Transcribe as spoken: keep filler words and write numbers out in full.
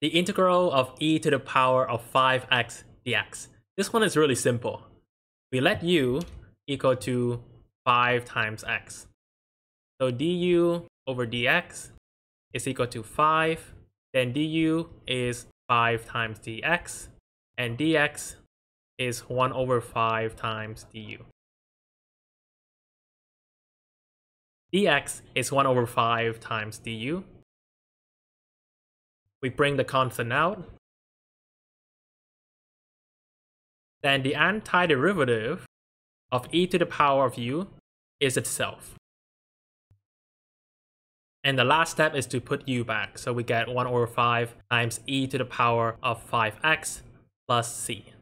the integral of e to the power of five x dx. This one is really simple. We let u equal to five times x. So du over dx is equal to five. Then du is five times dx. And dx is one over five times du. Dx is one over five times du. We bring the constant out. Then the antiderivative of e to the power of u is itself. And the last step is to put u back. So we get one over five times e to the power of five x plus c.